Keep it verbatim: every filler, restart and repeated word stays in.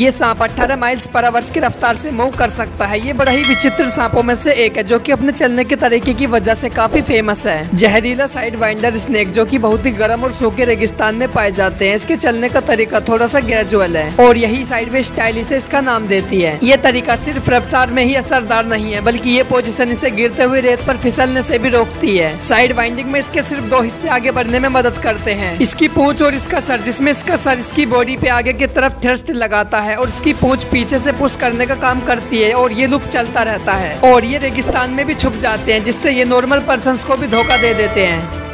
ये सांप अठारह माइल्स पर आवर्स की रफ्तार से मूव कर सकता है। ये बड़ा ही विचित्र सांपों में से एक है जो कि अपने चलने के तरीके की वजह से काफी फेमस है। जहरीला साइडवाइंडर स्नेक जो कि बहुत ही गर्म और सूखे रेगिस्तान में पाए जाते हैं। इसके चलने का तरीका थोड़ा सा ग्रेजुअल है और यही साइडवे स्टाइल इसे इसका नाम देती है। ये तरीका सिर्फ रफ्तार में ही असरदार नहीं है बल्कि ये पोजिशन इसे गिरते हुए रेत पर फिसलने से भी रोकती है। साइड वाइंडिंग में इसके सिर्फ दो हिस्से आगे बढ़ने में मदद करते हैं, इसकी पूंछ और इसका सर, जिसमें इसका सर इसकी बॉडी पे आगे की तरफ थ्रस्ट लगाता है और इसकी पूंछ पीछे से पुश करने का काम करती है और ये लूप चलता रहता है। और ये रेगिस्तान में भी छुप जाते हैं जिससे ये नॉर्मल पर्सन को भी धोखा दे देते हैं।